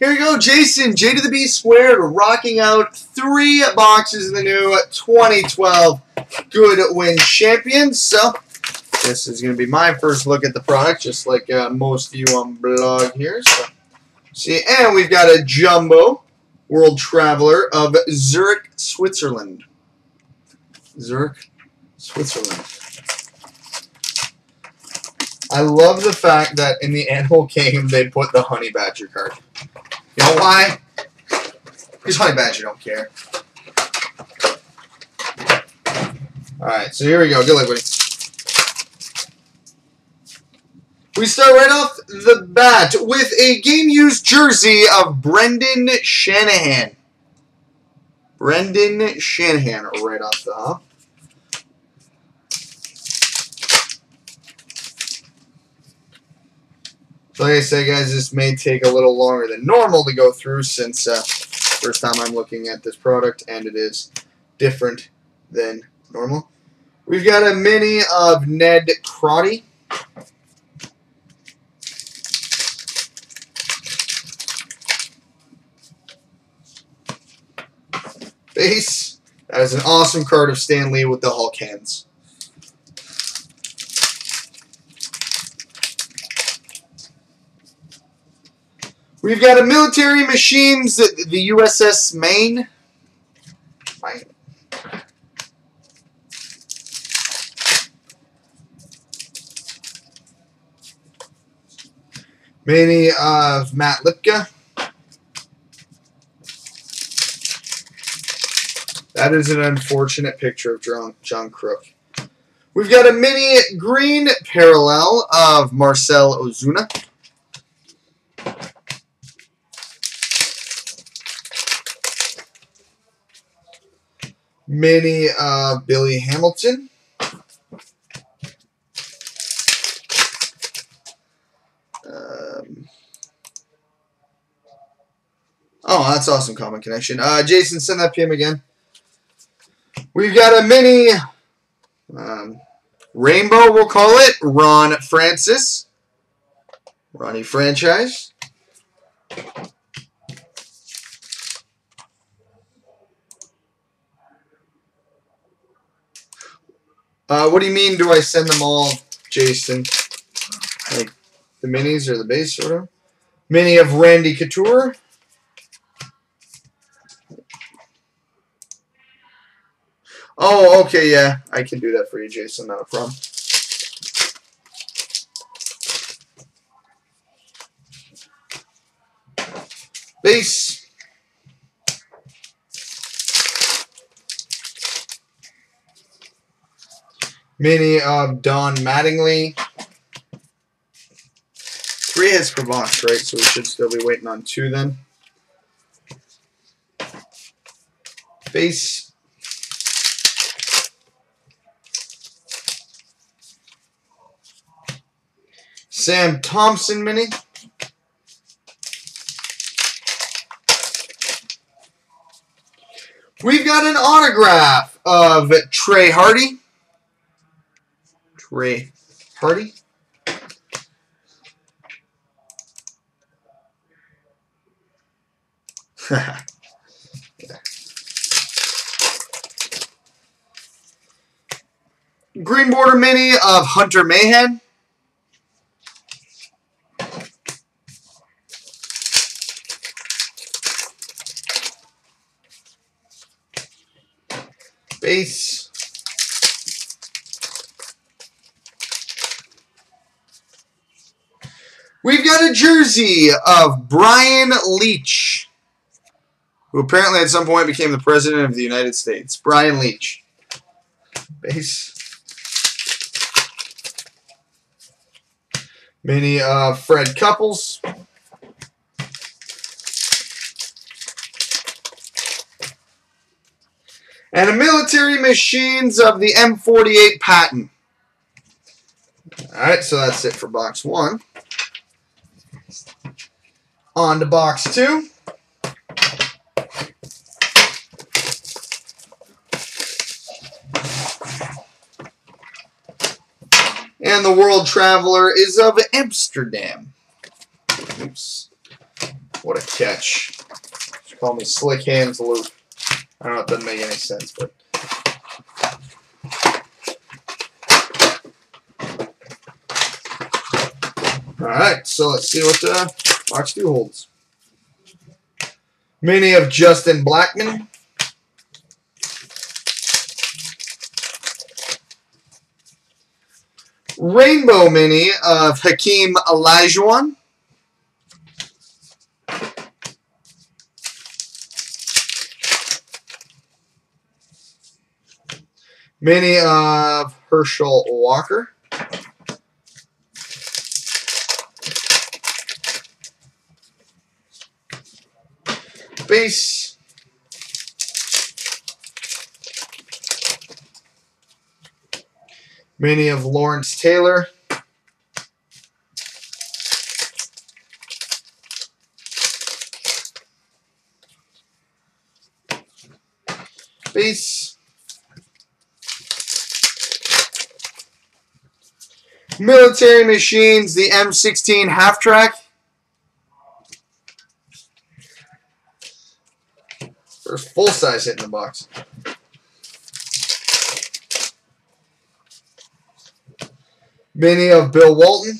Here we go, Jason, J to the B squared, rocking out 3 boxes in the new 2012 Goodwin Champions. So, this is going to be my first look at the product, just like most of you on blog here. So, see, and we've got a Jumbo World Traveler of Zurich, Switzerland. Zurich, Switzerland. I love the fact that in the animal game they put the Honey Badger card. You know why? Because Honey Badger don't care. Alright, so here we go. Good luck, buddy. We start right off the bat with a game-used jersey of Brendan Shanahan. Brendan Shanahan right off the hop. Like I said, guys, this may take a little longer than normal to go through since first time I'm looking at this product, and it is different than normal. We've got a mini of Ned Crotty. Base. That is an awesome card of Stan Lee with the Hulk hands. We've got a military machines, the USS Maine. Many of Matt Lipka. That is an unfortunate picture of John Crook. We've got a mini green parallel of Marcel Ozuna. Mini of Billy Hamilton. Oh, that's awesome common connection. Jason, send that PM again. We've got a mini rainbow, we'll call it, Ron Francis. Ronnie Franchise. What do you mean, do I send them all, Jason? Like the minis or the base order? Mini of Randy Couture. Oh, okay, yeah. I can do that for you, Jason. Not a problem. Base. Mini of Don Mattingly. 3 hits per box, right? So we should still be waiting on 2 then. Base. Sam Thompson mini. We've got an autograph of Trey Hardy. Trey Hardy. Yeah. Green border mini of Hunter Mahan. Base. We've got a jersey of Brian Leach, who apparently at some point became the President of the United States. Brian Leach. Base. Mini of Fred Couples. And a military machines of the M48 Patton. Alright, so that's it for box 1. On to box 2. And the World Traveler is of Amsterdam. Oops. What a catch. She called me Slick Hands Luke. I don't know, it doesn't make any sense, but. Alright, so let's see what box 2 holds. Mini of Justin Blackmon. Rainbow mini of Hakeem Olajuwon. Mini of Herschel Walker. Base. Mini of Lawrence Taylor. Base. Military Machines, the M16 half-track. First full-size hit in the box. Mini of Bill Walton.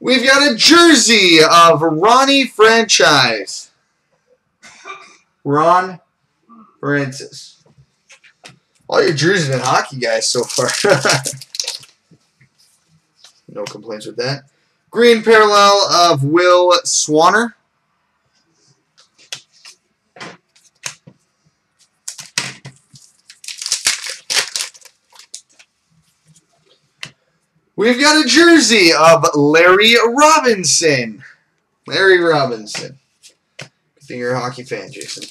We've got a jersey of Ronnie Francis. Ron Francis. All your jerseys and hockey guys so far. No complaints with that. Green parallel of Will Swanner. We've got a jersey of Larry Robinson. Larry Robinson. Good thing you're a hockey fan, Jason.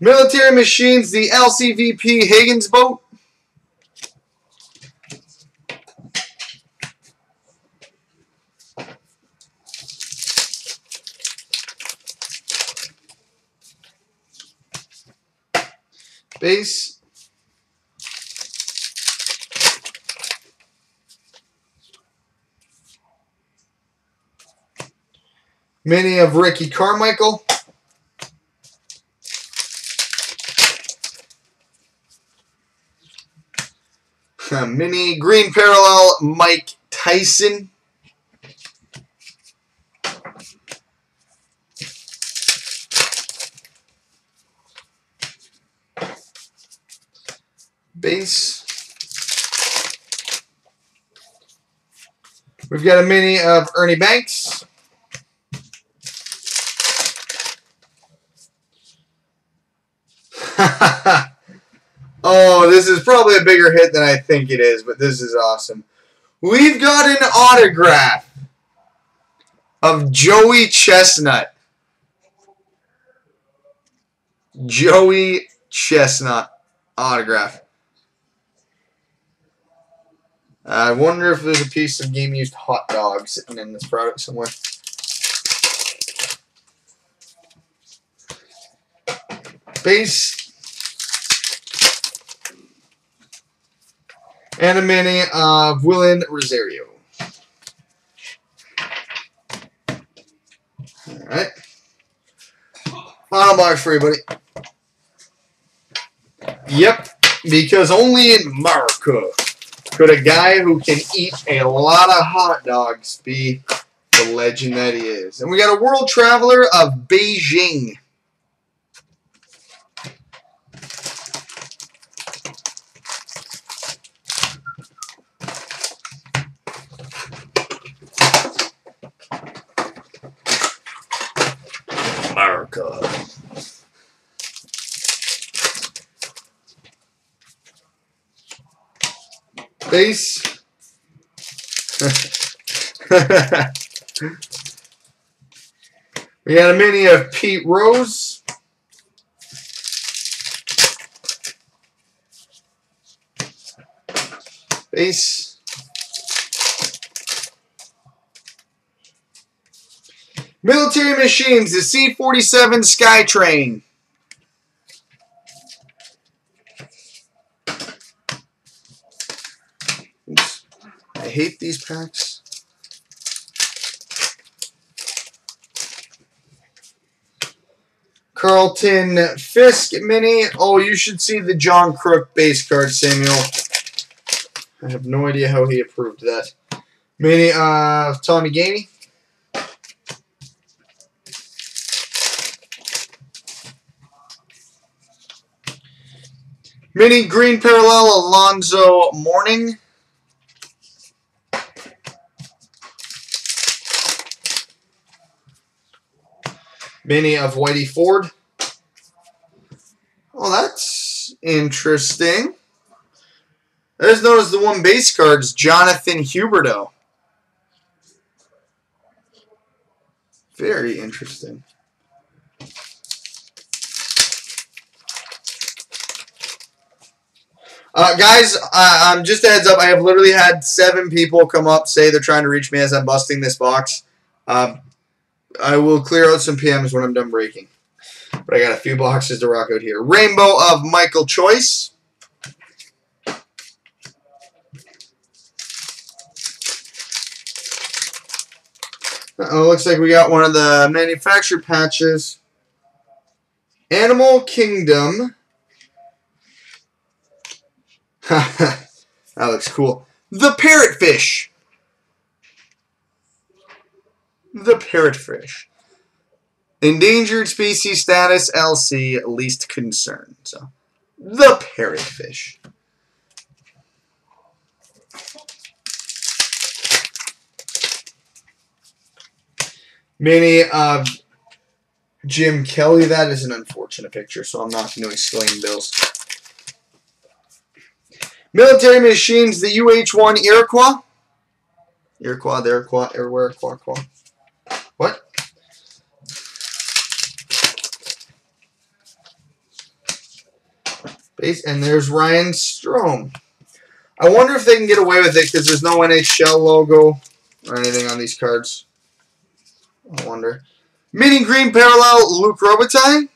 Military Machines, the LCVP Higgins boat. Base. Mini of Ricky Carmichael. Mini green parallel Mike Tyson. Base. We've got a mini of Ernie Banks. Oh, this is probably a bigger hit than I think it is, but this is awesome. We've got an autograph of Joey Chestnut. Joey Chestnut autograph. I wonder if there's a piece of game-used hot dog sitting in this product somewhere. Base. And a mini of Willen Rosario. Alright. Final box for you, buddy. Yep, because only in America could a guy who can eat a lot of hot dogs be the legend that he is. And we got a world traveler of Beijing. Base. We got a mini of Pete Rose. Base. Military Machines, the C-47 SkyTrain. I hate these packs. Carlton Fisk Mini. Oh, you should see the John Crook base card, Samuel. I have no idea how he approved that. Mini of Tommy Gainey. Mini green parallel Alonzo Mourning. Mini of Whitey Ford. Oh, that's interesting. I just noticed the one base card's Jonathan Huberdeau. Very interesting. Guys, just a heads up, I have literally had 7 people come up say they're trying to reach me as I'm busting this box. I will clear out some PMs when I'm done breaking. But I got a few boxes to rock out here. Rainbow of Michael Choice. Uh-oh, looks like we got one of the manufactured patches. Animal Kingdom. That looks cool. The Parrotfish. The Parrotfish. Endangered species status, LC, least concern. So, the Parrotfish. Mini of Jim Kelly. That is an unfortunate picture, so I'm not going to exclaim Bills. Military Machines, the UH-1 Iroquois. Iroquois, the Iroquois, everywhere, Iroquois. What? Base, and there's Ryan Strome. I wonder if they can get away with it because there's no NHL logo or anything on these cards. I wonder. Meeting green parallel Luke Robitaille.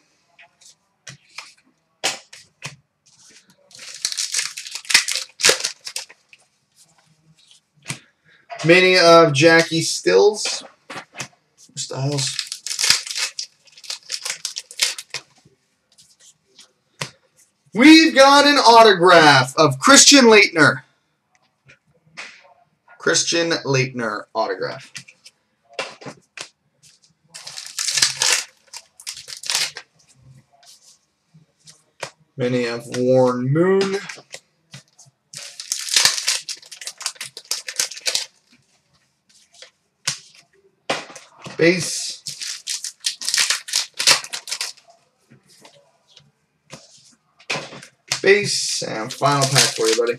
Mini of Jackie Stiles. We've got an autograph of Christian Laettner. Christian Laettner autograph. Mini of Warren Moon. Base. Base. And final pack for you, buddy.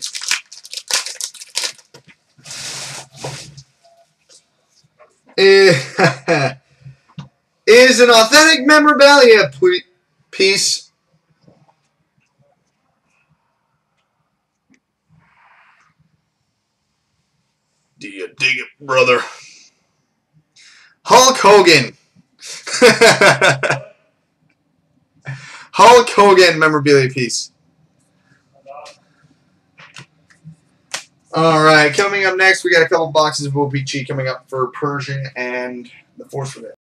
It is an authentic memorabilia piece. Do you dig it, brother? Hulk Hogan. Hulk Hogan memorabilia piece. Alright, coming up next, we got a couple boxes of OPG coming up for Persian and the Force of it.